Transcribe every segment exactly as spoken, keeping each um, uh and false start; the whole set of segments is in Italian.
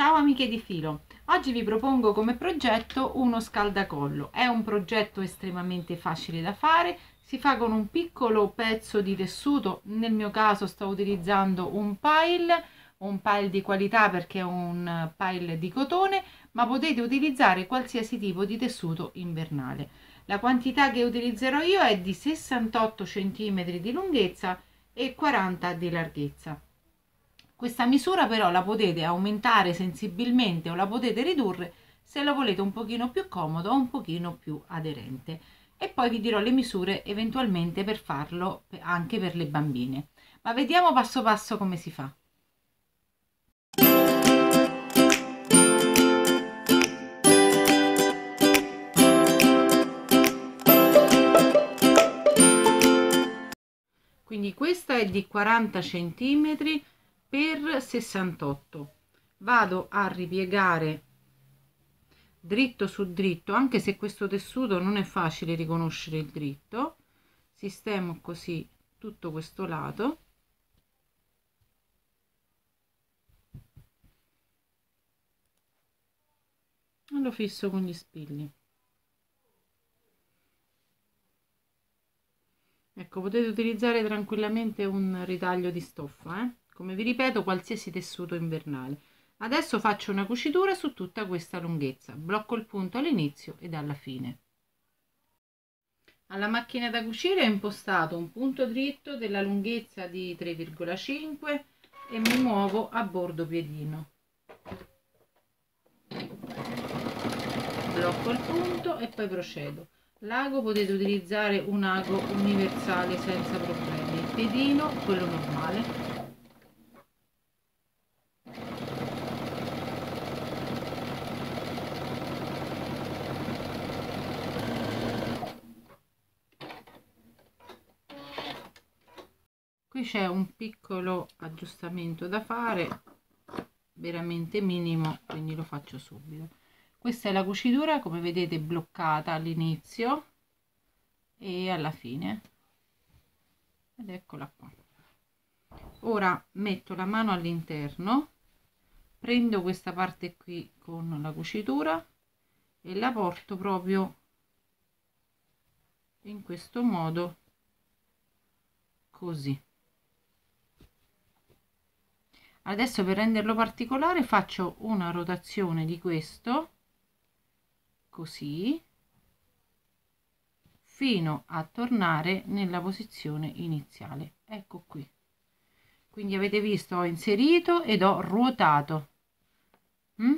Ciao amiche di filo, oggi vi propongo come progetto uno scaldacollo. È un progetto estremamente facile da fare, si fa con un piccolo pezzo di tessuto. Nel mio caso sto utilizzando un pile, un pile di qualità perché è un pile di cotone, ma potete utilizzare qualsiasi tipo di tessuto invernale. La quantità che utilizzerò io è di sessantotto centimetri di lunghezza e quaranta di larghezza. Questa misura però la potete aumentare sensibilmente o la potete ridurre se la volete un pochino più comodo o un pochino più aderente. E poi vi dirò le misure eventualmente per farlo anche per le bambine. Ma vediamo passo passo come si fa. Quindi questa è di quaranta centimetri per sessantotto. Vado a ripiegare dritto su dritto, anche se questo tessuto non è facile riconoscere il dritto. Sistemo così tutto questo lato e lo fisso con gli spilli. Ecco, potete utilizzare tranquillamente un ritaglio di stoffa, eh? Come vi ripeto, qualsiasi tessuto invernale. Adesso faccio una cucitura su tutta questa lunghezza, blocco il punto all'inizio ed alla fine. Alla macchina da cucire ho impostato un punto dritto della lunghezza di tre virgola cinque e mi muovo a bordo piedino. Blocco il punto e poi procedo. L'ago potete utilizzare un ago universale senza problemi, il piedino quello normale. Qui c'è un piccolo aggiustamento da fare, veramente minimo, quindi lo faccio subito. Questa è la cucitura, come vedete, bloccata all'inizio e alla fine, ed eccola qua. Ora metto la mano all'interno, prendo questa parte qui con la cucitura e la porto proprio in questo modo, così. Adesso, per renderlo particolare, faccio una rotazione di questo così fino a tornare nella posizione iniziale. Ecco qui. Quindi avete visto, ho inserito ed ho ruotato. Mm?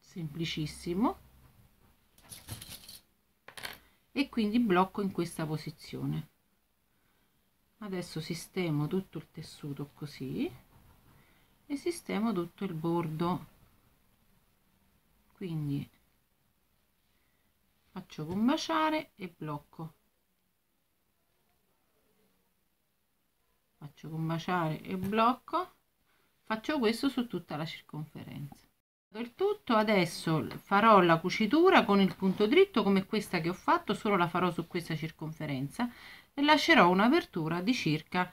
Semplicissimo. E quindi blocco in questa posizione. Adesso sistemo tutto il tessuto così e sistemo tutto il bordo, quindi faccio combaciare e blocco, faccio combaciare e blocco, faccio questo su tutta la circonferenza del tutto. Adesso farò la cucitura con il punto dritto come questa che ho fatto, solo la farò su questa circonferenza e lascerò un'apertura di circa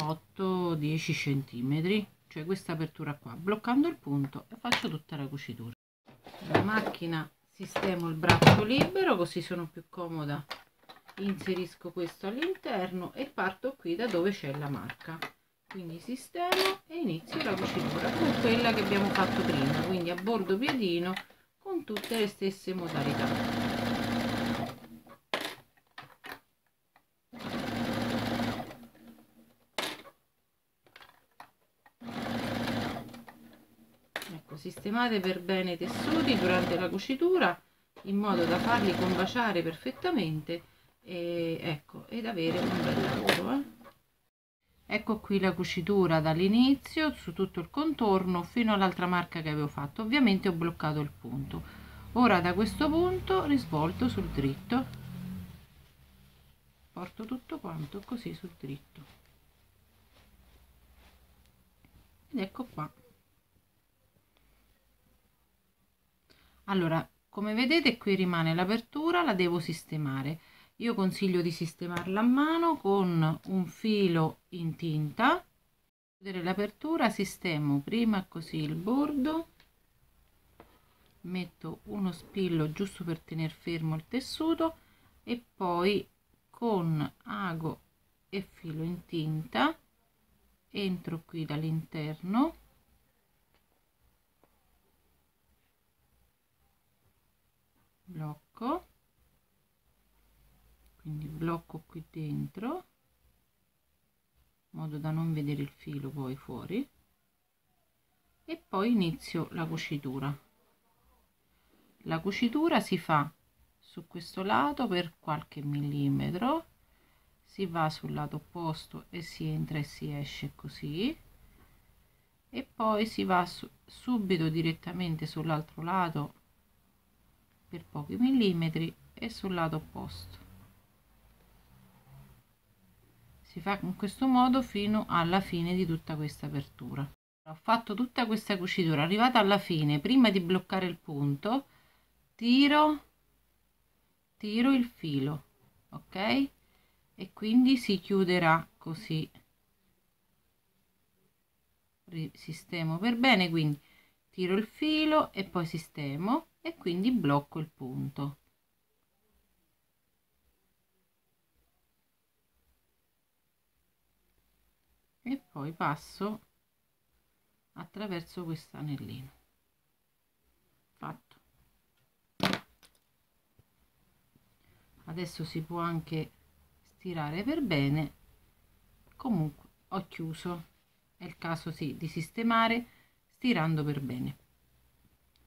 otto dieci centimetri, cioè questa apertura qua, bloccando il punto e faccio tutta la cucitura. La macchina sistemo il braccio libero, così sono più comoda, inserisco questo all'interno e parto qui da dove c'è la marca. Quindi sistemo e inizio la cucitura con quella che abbiamo fatto prima, quindi a bordo piedino con tutte le stesse modalità. Ecco, sistemate per bene i tessuti durante la cucitura in modo da farli combaciare perfettamente e, ecco, ed avere un bel lavoro. Eh. Ecco qui la cucitura dall'inizio su tutto il contorno fino all'altra marca che avevo fatto. Ovviamente ho bloccato il punto. Ora da questo punto risvolto sul dritto, porto tutto quanto così sul dritto ed ecco qua. Allora, come vedete qui rimane l'apertura, la devo sistemare. Io consiglio di sistemarla a mano con un filo in tinta. chiudere l'apertura sistemo prima così il bordo, metto uno spillo giusto per tenere fermo il tessuto e poi con ago e filo in tinta entro qui dall'interno blocco, quindi blocco qui dentro in modo da non vedere il filo poi fuori e poi inizio la cucitura. La cucitura si fa su questo lato per qualche millimetro, si va sul lato opposto e si entra e si esce così e poi si va su, subito direttamente sull'altro lato per pochi millimetri e sul lato opposto. Si fa in questo modo fino alla fine di tutta questa apertura. Ho fatto tutta questa cucitura, arrivata alla fine, prima di bloccare il punto tiro tiro il filo, ok, e quindi si chiuderà così. Sistemo per bene, quindi tiro il filo e poi sistemo e quindi blocco il punto. E poi passo attraverso quest'anellino. Fatto. Adesso si può anche stirare per bene. Comunque ho chiuso. È il caso sì di sistemare stirando per bene.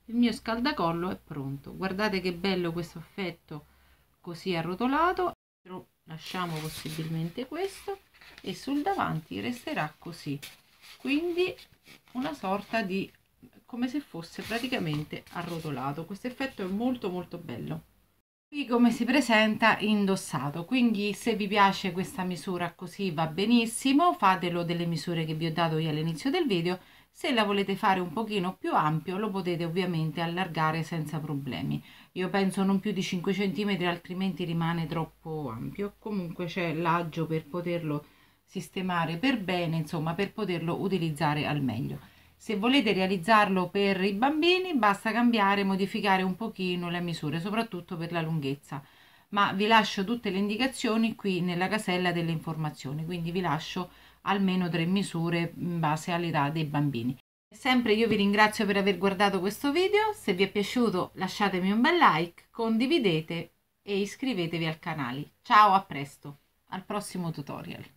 Il mio scaldacollo è pronto. Guardate che bello questo effetto così arrotolato. Lasciamo possibilmente questo e sul davanti resterà così, quindi una sorta di come se fosse praticamente arrotolato. Questo effetto è molto molto bello. Qui come si presenta indossato, quindi se vi piace questa misura così va benissimo, fatelo delle misure che vi ho dato io all'inizio del video. Se la volete fare un pochino più ampio lo potete ovviamente allargare senza problemi. Io penso non più di cinque centimetri, altrimenti rimane troppo ampio. Comunque c'è l'aggio per poterlo sistemare per bene, insomma per poterlo utilizzare al meglio. Se volete realizzarlo per i bambini basta cambiare, modificare un pochino le misure, soprattutto per la lunghezza. Ma vi lascio tutte le indicazioni qui nella casella delle informazioni, quindi vi lascio almeno tre misure in base all'età dei bambini. Sempre io vi ringrazio per aver guardato questo video, se vi è piaciuto lasciatemi un bel like, condividete e iscrivetevi al canale. Ciao, a presto, al prossimo tutorial.